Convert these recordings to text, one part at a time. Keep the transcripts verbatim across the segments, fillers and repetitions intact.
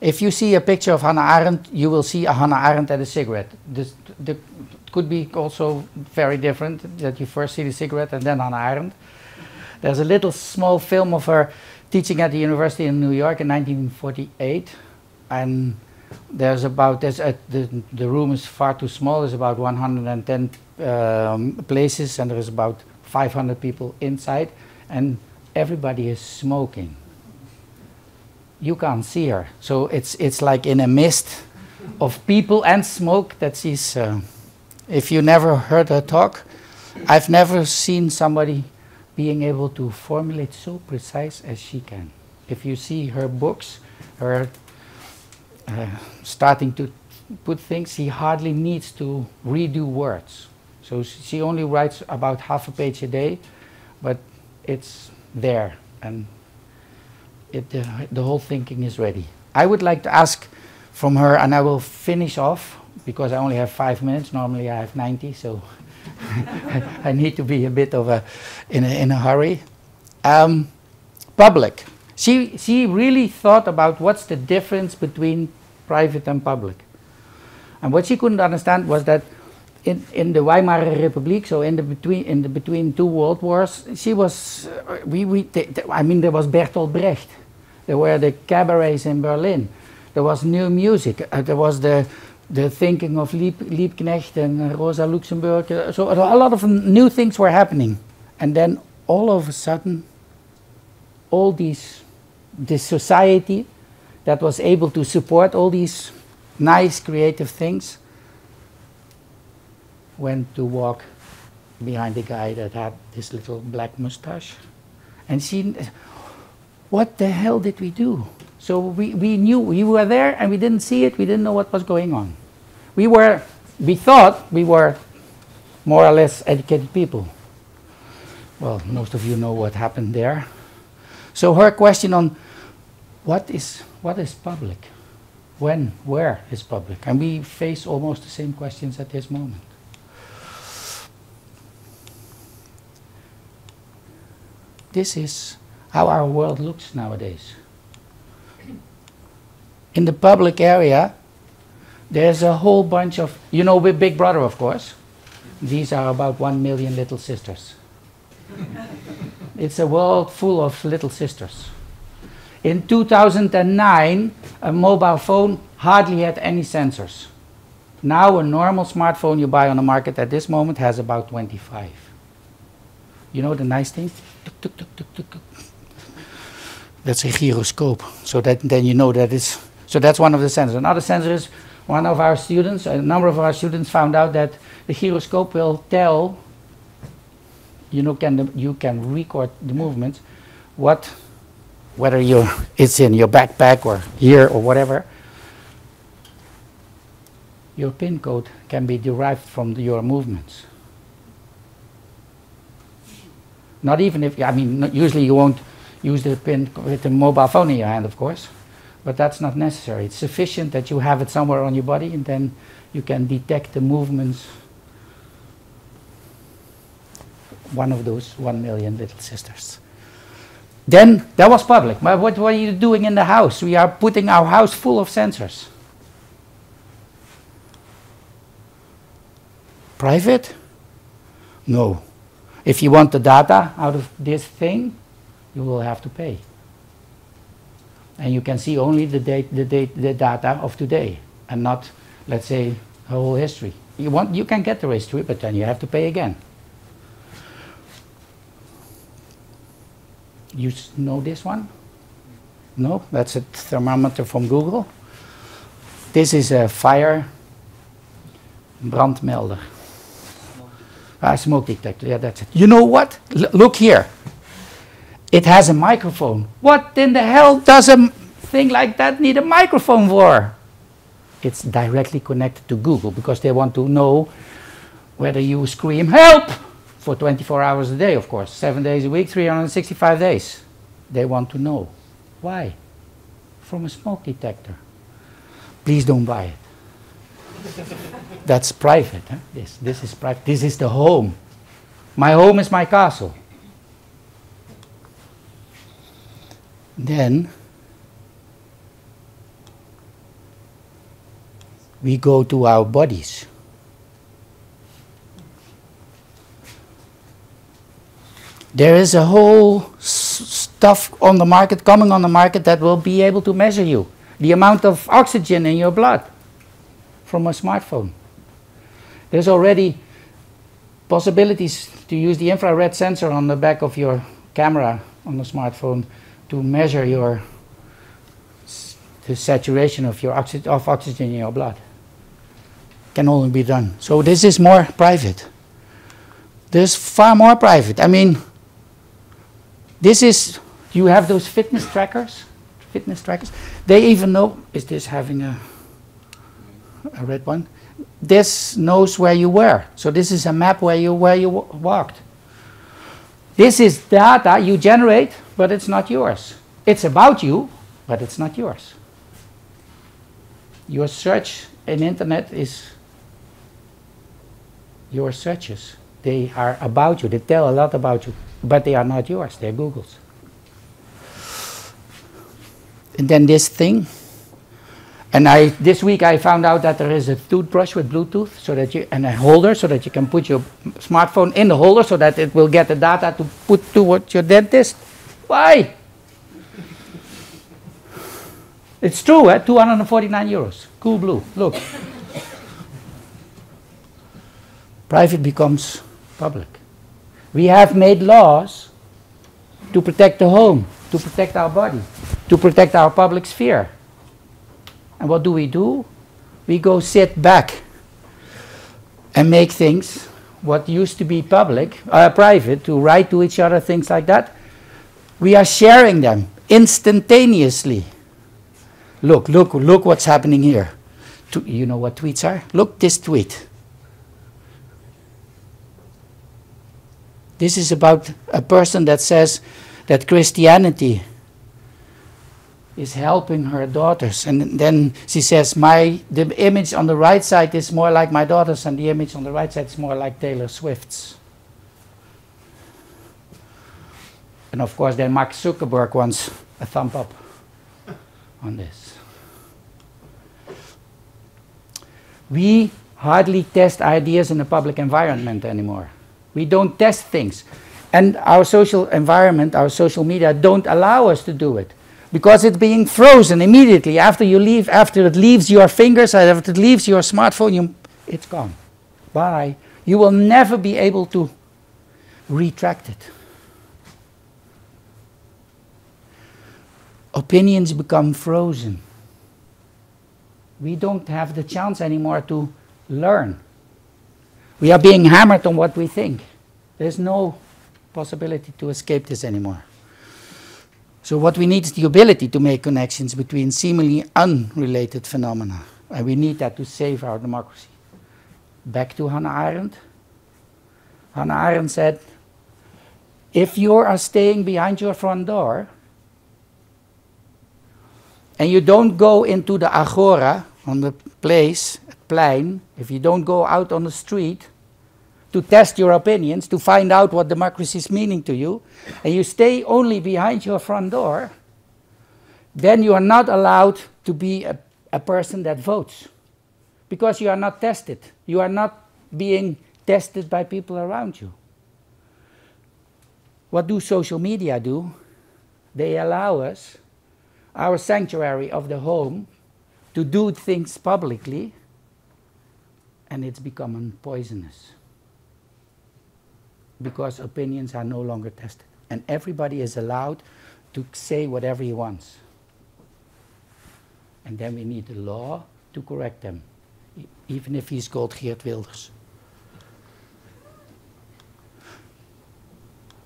If you see a picture of Hannah Arendt, you will see a Hannah Arendt and a cigarette. This, the, it could be also very different, that you first see the cigarette and then Hannah Arendt. There's a little small film of her teaching at the university in New York in nineteen forty-eight, and there's about, there's a, the, the room is far too small, there's about one hundred ten um, places, and there's about five hundred people inside, and everybody is smoking. You can't see her, so it's it's like in a mist of people and smoke that she's. Uh, if you never heard her talk, I've never seen somebody being able to formulate so precise as she can. If you see her books, her uh, starting to put things, she hardly needs to redo words. So she only writes about half a page a day, but it's there, and it, uh, the whole thinking is ready. I would like to ask from her, and I will finish off, because I only have five minutes, normally I have ninety, so I need to be a bit of a, in a, in a hurry. Um, public. She, she really thought about what's the difference between private and public. And what she couldn't understand was that in, in the Weimar Republic, so in the between, in the between two world wars, she was, uh, we, we I mean, there was Bertolt Brecht. There were the cabarets in Berlin. There was new music. Uh, there was the the thinking of Lieb, Liebknecht and uh, Rosa Luxemburg. Uh, so a lot of new things were happening. And then all of a sudden, all these, this society that was able to support all these nice creative things went to walk behind the guy that had this little black mustache. And she, what the hell did we do? So we, we knew, we were there and we didn't see it, we didn't know what was going on. We were, we thought we were more or less educated people. Well, most of you know what happened there. So her question on what is, what is public? When, where is public? And we face almost the same questions at this moment. This is how our world looks nowadays. In the public area, there's a whole bunch of, you know, with Big Brother, of course. These are about one million little sisters. It's a world full of little sisters. In two thousand nine, a mobile phone hardly had any sensors. Now a normal smartphone you buy on the market at this moment has about twenty-five. You know the nice thing? That's a gyroscope, so that then you know that it's, so that's one of the sensors. Another sensor is one of our students, a number of our students found out that the gyroscope will tell, you know, can the, you can record the movements, what, whether you're, it's in your backpack or here or whatever. Your pin code can be derived from the, your movements. Not even if, I mean, usually you won't use the pin with a mobile phone in your hand, of course, but that's not necessary. It's sufficient that you have it somewhere on your body, and then you can detect the movements. One of those one million little sisters. Then, that was public. But what were you doing in the house? We are putting our house full of sensors. Private? No. If you want the data out of this thing, you will have to pay. And you can see only the, date, the, date, the data of today, and not, let's say, the whole history. You, want, you can get the history, but then you have to pay again. You know this one? No? That's a thermometer from Google. This is a fire brandmelder. Ah, smoke detector, yeah, that's it. You know what? L look here. It has a microphone. What in the hell does a thing like that need a microphone for? It's directly connected to Google, because they want to know whether you scream help for twenty-four hours a day, of course, seven days a week, three hundred sixty-five days. They want to know. Why? From a smoke detector. Please don't buy it. That's private, huh? This, this is private. This is the home. My home is my castle. Then we go to our bodies. There is a whole stuff on the market, coming on the market, that will be able to measure you. The amount of oxygen in your blood from a smartphone. There's already possibilities to use the infrared sensor on the back of your camera on the smartphone to measure your the saturation of your oxy of oxygen in your blood. Can only be done. So this is more private. There's far more private. I mean, this is, you have those fitness trackers, fitness trackers. They even know, is this having a, a red one? This knows where you were. So this is a map where you, where you walked. This is data you generate, but it's not yours. It's about you, but it's not yours. Your search in internet is your searches. They are about you. They tell a lot about you, but they are not yours. They're Google's. And then this thing. And I, this week I found out that there is a toothbrush with Bluetooth, so that you, and a holder, so that you can put your smartphone in the holder, so that it will get the data to put to what your dentist. Why? It's true, eh? two hundred forty-nine euros. Cool blue. Look. Private becomes public. We have made laws to protect the home, to protect our body, to protect our public sphere. And what do we do? We go sit back and make things what used to be public, uh, private, to write to each other, things like that. We are sharing them instantaneously. Look, look, look what's happening here. To, you know what tweets are? Look this tweet. This is about a person that says that Christianity is helping her daughters. And then she says, "My the image on the right side is more like my daughter's, and the image on the right side is more like Taylor Swift's." And of course, then Mark Zuckerberg wants a thumb up on this. We hardly test ideas in a public environment anymore. We don't test things. And our social environment, our social media, don't allow us to do it. Because it's being frozen immediately after you leave, after it leaves your fingers, after it leaves your smartphone, you, it's gone. Bye. You will never be able to retract it. Opinions become frozen. We don't have the chance anymore to learn. We are being hammered on what we think. There's no possibility to escape this anymore. So what we need is the ability to make connections between seemingly unrelated phenomena. And we need that to save our democracy. Back to Hannah Arendt. Hannah Arendt said, if you are staying behind your front door, and you don't go into the agora, on the place, plein, if you don't go out on the street to test your opinions, to find out what democracy is meaning to you, and you stay only behind your front door, then you are not allowed to be a, a person that votes. Because you are not tested. You are not being tested by people around you. What do social media do? They allow us, our sanctuary of the home, to do things publicly, and it's becoming poisonous. Because opinions are no longer tested. And everybody is allowed to say whatever he wants. And then we need a law to correct them. E even if he's called Geert Wilders.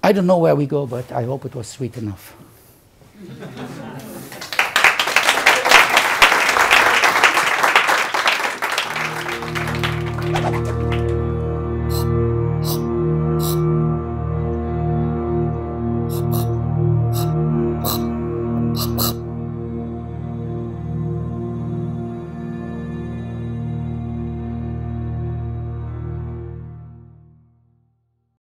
I don't know where we go, but I hope it was sweet enough.